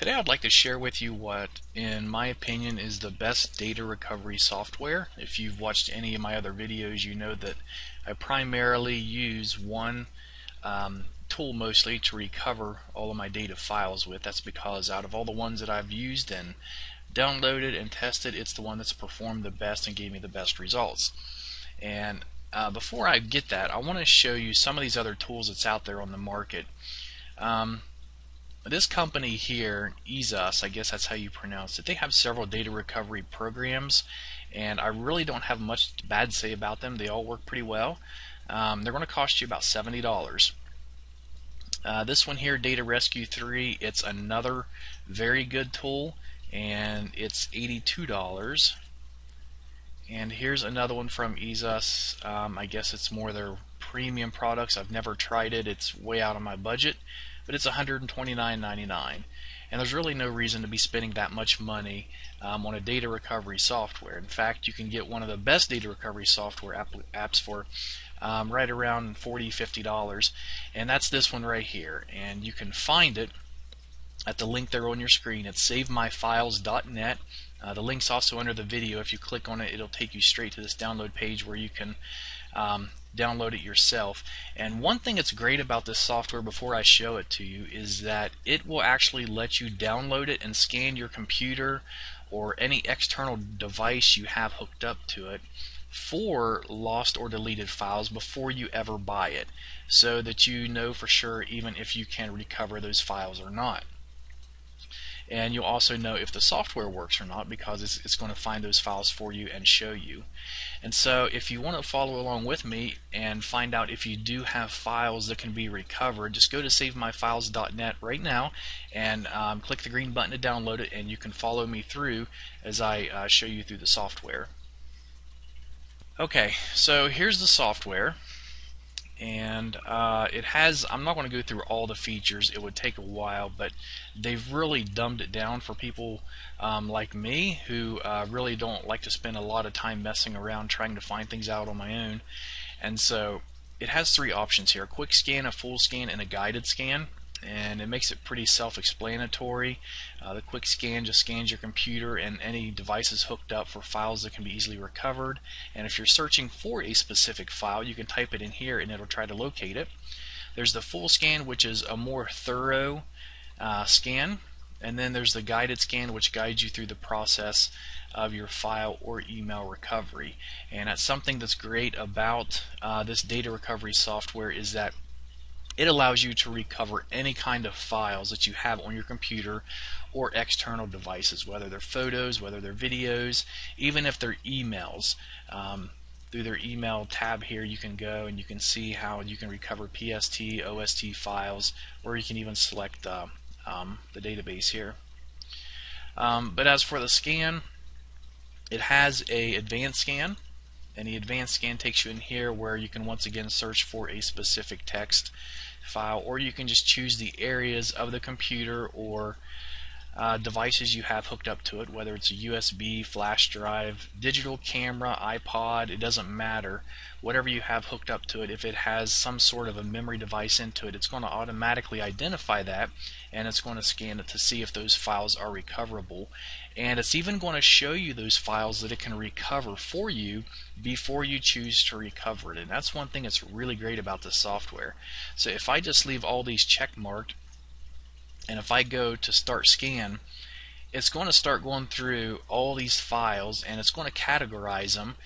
Today I'd like to share with you what, in my opinion, is the best data recovery software. If you've watched any of my other videos, you know that I primarily use one tool mostly to recover all of my data files with. That's because out of all the ones that I've used and downloaded and tested, it's the one that's performed the best and gave me the best results. And before I get that, I want to show you some of these other tools that's out there on the market. This company here, EaseUS, I guess that's how you pronounce it, they have several data recovery programs, and I really don't have much bad to say about them. They all work pretty well. They're going to cost you about $70. This one here, Data Rescue 3, it's another very good tool, and it's $82. And here's another one from EaseUS. I guess it's more their premium products. I've never tried it. It's way out of my budget, but it's $129.99, and there's really no reason to be spending that much money on a data recovery software. In fact, you can get one of the best data recovery software apps for right around $40–$50, and that's this one right here. And you can find it at the link there on your screen. It's SaveMyFiles.net. The link's also under the video. If you click on it, it'll take you straight to this download page where you can download it yourself. And one thing that's great about this software, before I show it to you, is that it will actually let you download it and scan your computer or any external device you have hooked up to it for lost or deleted files before you ever buy it, so that you know for sure even if you can recover those files or not. And you'll also know if the software works or not, because it's going to find those files for you and show you. And so if you want to follow along with me and find out if you do have files that can be recovered, just go to SaveMyFiles.net right now and click the green button to download it, and you can follow me through as I show you through the software. Okay, so here's the software. And it has, I'm not going to go through all the features, it would take a while, but they've really dumbed it down for people like me who really don't like to spend a lot of time messing around trying to find things out on my own. And so it has three options here: a quick scan, a full scan, and a guided scan. And it makes it pretty self-explanatory. The quick scan just scans your computer and any devices hooked up for files that can be easily recovered. And if you're searching for a specific file, you can type it in here and it'll try to locate it. There's the full scan, which is a more thorough scan. And then there's the guided scan, which guides you through the process of your file or email recovery. And that's something that's great about this data recovery software, is that it allows you to recover any kind of files that you have on your computer or external devices, whether they're photos, whether they're videos, even if they're emails. Through their email tab here, you can go and you can see how you can recover PST, OST files, or you can even select the database here. But as for the scan, it has an advanced scan. And the advanced scan takes you in here where you can once again search for a specific text file, or you can just choose the areas of the computer or devices you have hooked up to it, whether it's a USB, flash drive, digital camera, iPod, it doesn't matter. Whatever you have hooked up to it, if it has some sort of a memory device into it, it's going to automatically identify that, and it's going to scan it to see if those files are recoverable. And it's even going to show you those files that it can recover for you before you choose to recover it. And that's one thing that's really great about this software. So if I just leave all these check marked, and if I go to start scan, it's going to start going through all these files, and it's going to categorize them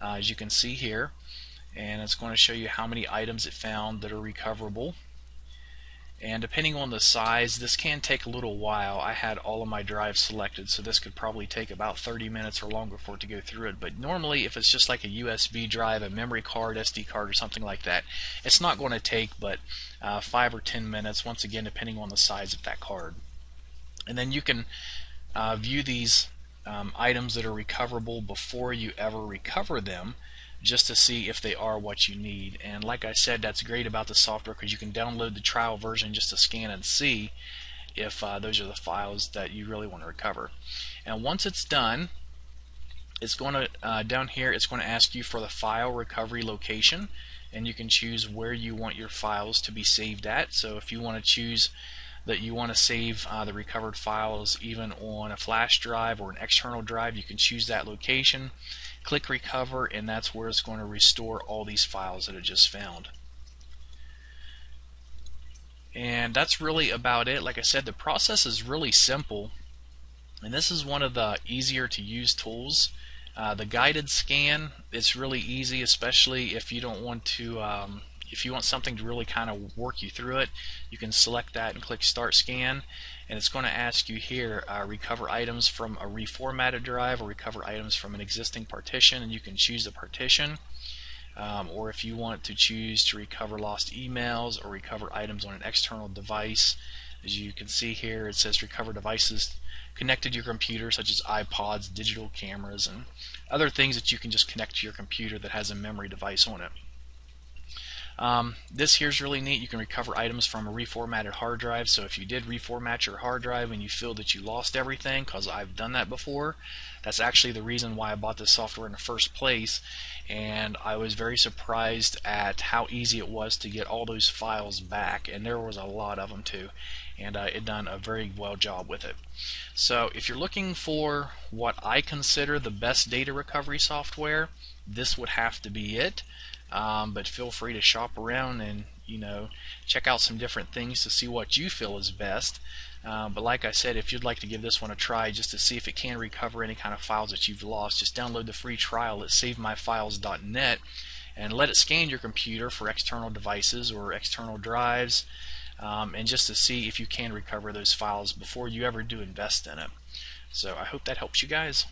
as you can see here, and it's going to show you how many items it found that are recoverable. And depending on the size, this can take a little while. I had all of my drives selected, so this could probably take about 30 minutes or longer for it to go through it. But normally, if it's just like a USB drive, a memory card, SD card, or something like that, it's not going to take but 5 or 10 minutes, once again depending on the size of that card. And then you can view these items that are recoverable before you ever recover them, just to see if they are what you need. And like I said, that's great about the software, because you can download the trial version just to scan and see if those are the files that you really want to recover. And once it's done, it's going to down here it's going to ask you for the file recovery location, and you can choose where you want your files to be saved at. So if you want to choose that you want to save the recovered files even on a flash drive or an external drive, you can choose that location, click recover, and that's where it's going to restore all these files that it just found. And that's really about it. Like I said, the process is really simple, and this is one of the easier to use tools. The guided scan, it's really easy, especially if you don't want to if you want something to really kind of work you through it, you can select that and click Start Scan, and it's going to ask you here recover items from a reformatted drive or recover items from an existing partition, and you can choose the partition, or if you want to choose to recover lost emails or recover items on an external device. As you can see here, it says recover devices connected to your computer, such as iPods, digital cameras, and other things that you can just connect to your computer that has a memory device on it. This here's really neat. You can recover items from a reformatted hard drive, so if you did reformat your hard drive and you feel that you lost everything, because I've done that before, that's actually the reason why I bought this software in the first place, and I was very surprised at how easy it was to get all those files back, and there was a lot of them too, and it done a very well job with it. So if you're looking for what I consider the best data recovery software, this would have to be it. But feel free to shop around and, you know, check out some different things to see what you feel is best. But like I said, if you'd like to give this one a try just to see if it can recover any kind of files that you've lost, just download the free trial at SaveMyFiles.net and let it scan your computer for external devices or external drives, and just to see if you can recover those files before you ever do invest in it. So I hope that helps you guys.